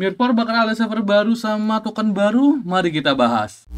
MIR4 bakal ada server baru sama token baru, mari kita bahas.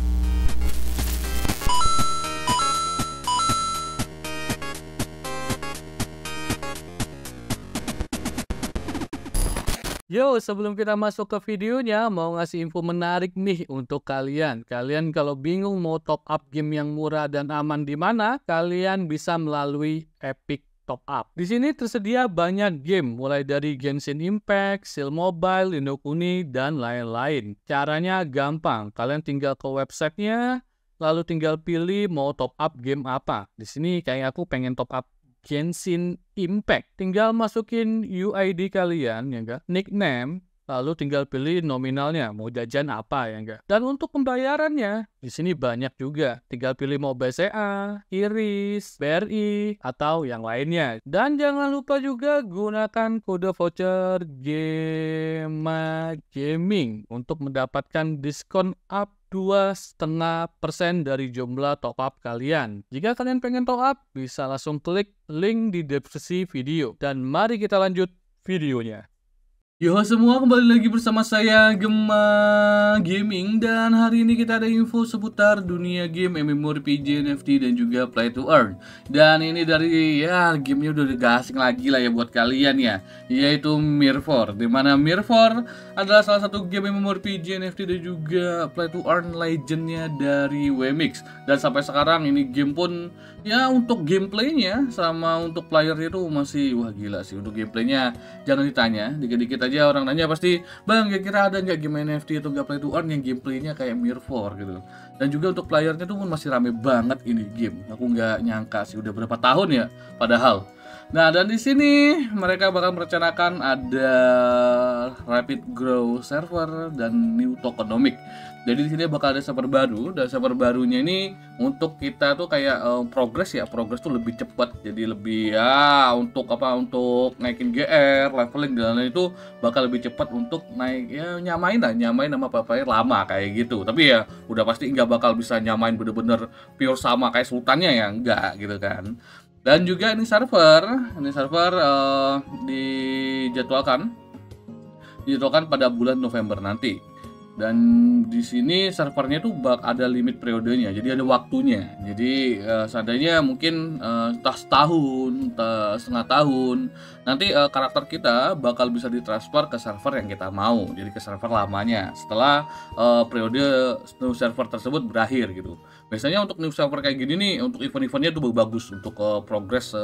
Yo, sebelum kita masuk ke videonya, mau ngasih info menarik nih untuk kalian. Kalian kalau bingung mau top up game yang murah dan aman di mana, kalian bisa melalui Epic Top Up. Di sini tersedia banyak game, mulai dari Genshin Impact, Sil Mobile, Ludo Uni, dan lain-lain. Caranya gampang, kalian tinggal ke websitenya, lalu tinggal pilih mau top up game apa. Di sini kayak aku pengen top up Genshin Impact. Tinggal masukin UID kalian, ya enggak? Nickname, lalu tinggal pilih nominalnya, mau jajan apa, ya enggak? Dan untuk pembayarannya, di sini banyak juga. Tinggal pilih mau BCA, Iris, BRI, atau yang lainnya. Dan jangan lupa juga gunakan kode voucher Ghema Gaming untuk mendapatkan diskon up 2,5% dari jumlah top up kalian. Jika kalian pengen top up, bisa langsung klik link di deskripsi video. Dan mari kita lanjut videonya. Yo semua, kembali lagi bersama saya Ghema Gaming, dan hari ini kita ada info seputar dunia game MMORPG, NFT, dan juga play to earn. Dan ini dari ya gamenya udah gak asing lagi lah ya buat kalian ya, yaitu MIR4, dimana MIR4 adalah salah satu game MMORPG, NFT, dan juga play to earn legendnya dari Wemix. Dan sampai sekarang ini game pun ya untuk gameplaynya sama untuk playernya itu masih wah gila sih. Untuk gameplaynya jangan ditanya, dikit-dikit aja orang nanya pasti, bang kira-kira ada nggak game NFT atau nggak play to earn yang gameplaynya kayak MIR4 gitu. Dan juga untuk playernya tuh pun masih rame banget ini game. Aku nggak nyangka sih udah berapa tahun ya padahal. Nah, dan di sini mereka bakal merencanakan ada rapid growth server dan new tokenomic. Jadi di sini bakal ada server baru, dan server barunya ini untuk kita tuh kayak progress ya, progress tuh lebih cepat. Jadi lebih ya untuk naikin GR, leveling dan lain-lain itu bakal lebih cepat untuk naik ya, nyamain sama player lama kayak gitu. Tapi ya udah pasti nggak bakal bisa nyamain bener-bener pure sama kayak sultannya ya, enggak gitu kan. Dan juga ini server dijadwalkan pada bulan November nanti. Dan di sini servernya tuh ada limit periodenya, jadi ada waktunya. Jadi seandainya mungkin entah setahun, entah setengah tahun, nanti karakter kita bakal bisa ditransfer ke server yang kita mau, jadi ke server lamanya setelah periode new server tersebut berakhir gitu. Biasanya untuk new server kayak gini nih, untuk event-eventnya tuh bagus untuk progress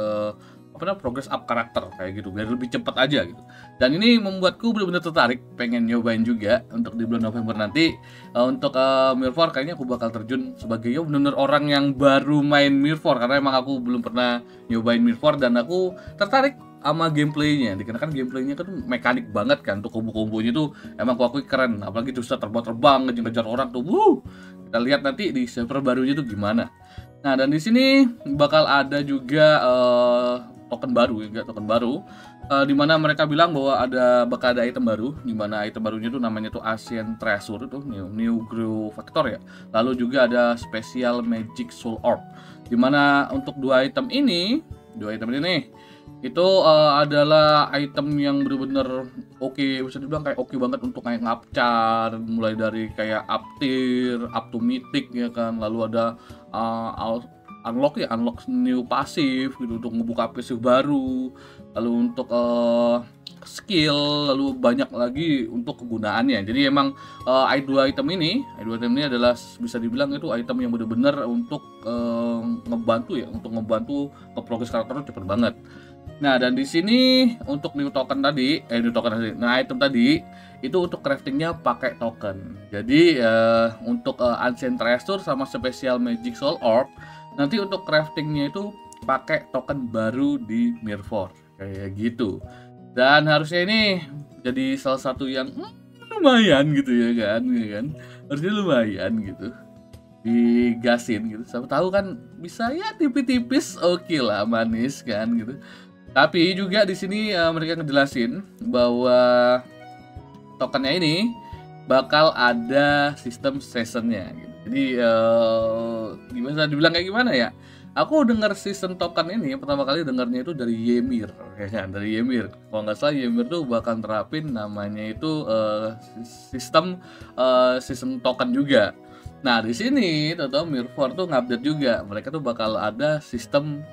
progress up karakter kayak gitu, biar lebih cepat aja gitu. Dan ini membuatku benar-benar tertarik, pengen nyobain juga untuk di bulan November nanti. Untuk MIR4 kayaknya aku bakal terjun sebagai ya benar-benar orang yang baru main MIR4, karena emang aku belum pernah nyobain MIR4 dan aku tertarik sama gameplaynya, dikarenakan gameplaynya kan mekanik banget kan, tuh kombo-kombonya tuh emang aku akui keren, apalagi tuh bisa terbang-terbang ngejar-ngejar orang tuh. Kita lihat nanti di server barunya tuh gimana. Nah, dan di sini bakal ada juga token baru, dimana mereka bilang bahwa bakal ada item baru, dimana item barunya itu namanya tuh Ancient Treasure, itu new growth factor ya. Lalu juga ada spesial Magic Soul Orb, dimana untuk dua item ini itu adalah item yang bener-bener oke, bisa dibilang kayak oke banget untuk kayak ngapcar, mulai dari kayak up tier, up to mythic ya kan, lalu ada unlock new pasif gitu untuk ngebuka pasif baru, lalu untuk skill, lalu banyak lagi untuk kegunaannya. Jadi emang dua item ini adalah bisa dibilang itu item yang benar-benar untuk ngebantu nge-progress karakternya cepet banget. Nah, dan di sini untuk item tadi itu untuk craftingnya pakai token. Jadi untuk Ancient Treasure sama Special Magic Soul Orb nanti untuk craftingnya itu pakai token baru di MIR4 kayak gitu. Dan harusnya ini jadi salah satu yang lumayan gitu ya kan, harusnya lumayan gitu, digasin gitu. Siapa tahu kan bisa ya tipis-tipis, oke lah, manis kan gitu. Tapi juga di sini mereka ngejelasin bahwa tokennya ini bakal ada sistem seasonnya gitu. Jadi gimana dibilang kayak gimana ya? Aku dengar season token ini pertama kali dengarnya itu dari Ymir, kayaknya dari Ymir. Kalau nggak salah Ymir tuh bahkan terapin namanya itu sistem season token juga. Nah di sini tau-tau MIR4 tuh ngupdate juga, mereka tuh bakal ada sistem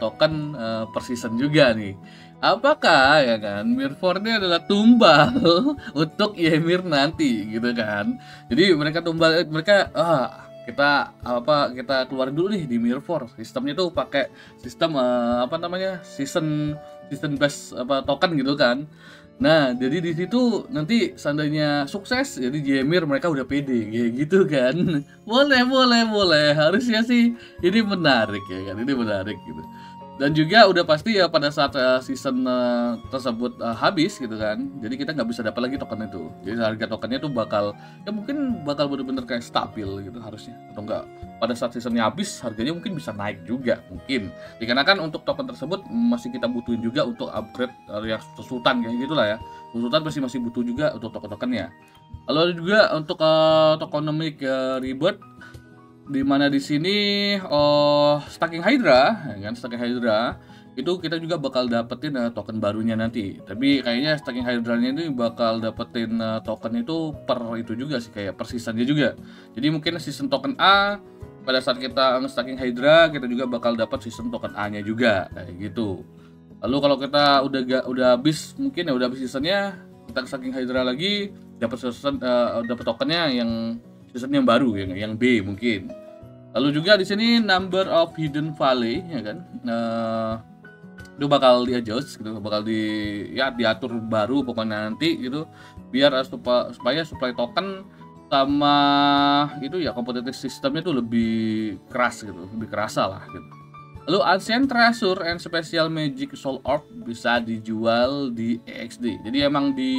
token per season juga nih. Apakah ya kan MIR4 ini adalah tumbal untuk Ymir nanti gitu kan? Jadi mereka tumbal, mereka kita keluarin dulu nih di MIR4. Sistemnya tuh pakai sistem season based token gitu kan. Nah, jadi di situ nanti seandainya sukses, jadi Ymir mereka udah pede kayak gitu kan. Boleh. Harusnya sih ini menarik ya kan. Ini menarik gitu. Dan juga udah pasti ya pada saat season tersebut habis gitu kan. Jadi kita nggak bisa dapat lagi token itu. Jadi harga tokennya tuh bakal ya mungkin bakal bener-bener kayak stabil gitu harusnya. Atau enggak pada saat seasonnya habis harganya mungkin bisa naik juga mungkin. Dikarenakan untuk token tersebut masih kita butuhin juga untuk upgrade yang sultan kayak gitulah ya. Sultan masih butuh juga untuk token-tokennya. Lalu juga untuk tokenomic rebirth, dimana di sini stacking Hydra, ya kan? Stacking Hydra itu kita juga bakal dapetin token barunya nanti. Tapi kayaknya stacking Hydra-nya ini bakal dapetin token itu per itu juga sih, kayak per seasonnya juga. Jadi mungkin season token A pada saat kita stacking Hydra kita juga bakal dapat season token A-nya juga kayak gitu. Lalu kalau kita udah habis, mungkin ya udah habis seasonnya, kita stacking Hydra lagi dapat season dapat tokennya yang season yang baru, yang B mungkin. Lalu juga di sini number of Hidden Valley ya kan, itu bakal di-adjust gitu, bakal diatur baru pokoknya nanti gitu, biar supaya supply token sama itu ya kompetitif sistemnya tuh lebih keras gitu, lebih kerasa lah gitu. Lalu Ancient Treasure and Special Magic Soul Orb bisa dijual di EXD. Jadi emang di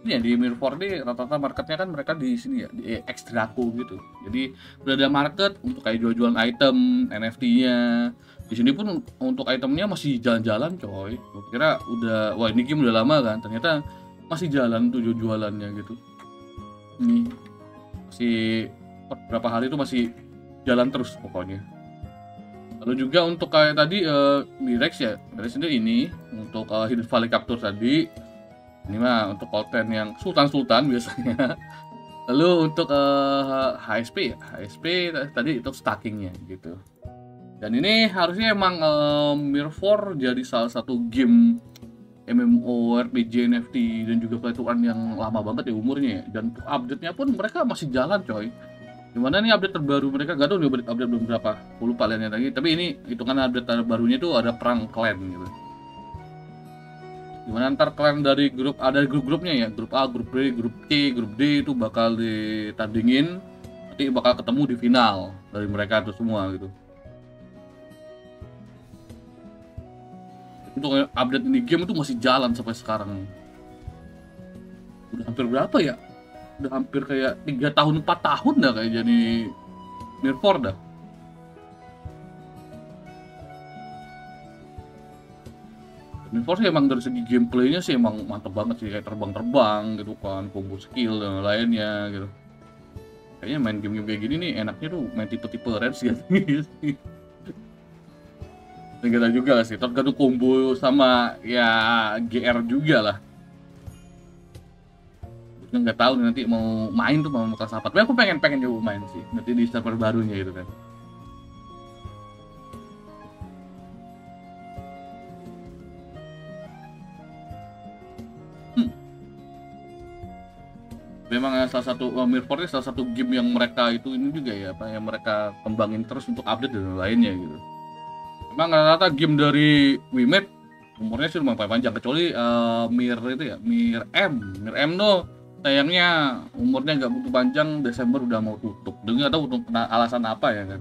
ini ya, di MIR4 nih rata-rata marketnya kan mereka di sini ya, di Ekstraku gitu. Jadi udah ada market untuk kayak jual-jualan item NFT-nya. Di sini pun untuk itemnya masih jalan-jalan coy. Gue kira udah, wah ini game udah lama kan, ternyata masih jalan tuh jualannya gitu. Ini masih beberapa hari itu masih jalan terus pokoknya. Lalu juga untuk kayak tadi Mirex ya, dari sini ini untuk Hidden Valley Capture tadi. Ini mah untuk konten yang sultan-sultan biasanya. Lalu untuk HSP tadi itu stackingnya gitu. Dan ini harusnya emang MIR4 jadi salah satu game MMORPG, NFT dan juga play to earn yang lama banget ya umurnya. Dan update-nya pun mereka masih jalan coy. Dimana nih update terbaru mereka, gak tau nih update belum berapa, aku lupa liatnya lagi. Tapi ini hitungan update terbarunya itu ada perang clan gitu, dimana ntar kalian dari grup, ada grup-grupnya ya, grup A, grup B, grup C, grup D itu bakal ditandingin, nanti bakal ketemu di final dari mereka itu semua gitu. Untuk update ini game itu masih jalan sampai sekarang. Udah hampir berapa ya? Udah hampir kayak 3 tahun, 4 tahun dah kayak jadi MIR4 dah. MIR4 sih emang dari segi gameplaynya sih emang mantep banget sih, kayak terbang-terbang gitu kan, combo skill dan lainnya gitu. Kayaknya main game-game kayak gini nih enaknya tuh main tipe-tipe range gitu. Enggak juga lah sih, tergantung combo sama ya GR juga lah. Nggak tahu nanti mau main tuh mau kelas apa. Tapi aku pengen coba main sih, nanti di server barunya gitu kan. Memang salah satu MIR4 salah satu game yang mereka itu ini juga ya apa yang mereka kembangin terus untuk update dan lainnya gitu. Memang rata-rata game dari Wemade umurnya sih lumayan panjang, kecuali Mir itu ya, mir M tuh sayangnya umurnya nggak begitu panjang, Desember udah mau tutup. Dan nggak tahu untuk alasan apa ya kan.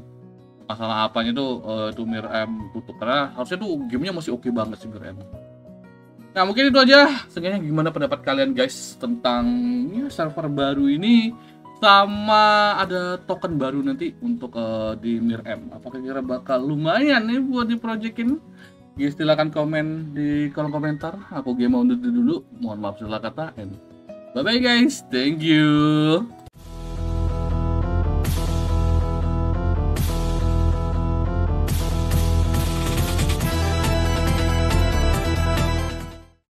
Masalah apanya tuh Mir M tutup, karena harusnya tuh gamenya masih oke banget sih Mir M. Nah mungkin itu aja, seenggaknya gimana pendapat kalian guys tentang server baru ini sama ada token baru nanti untuk di MIR M. Apakah kira bakal lumayan nih buat di projectin? Ya silahkan komen di kolom komentar. Aku Ghema undur diri dulu, mohon maaf salah kata. Bye bye guys, thank you.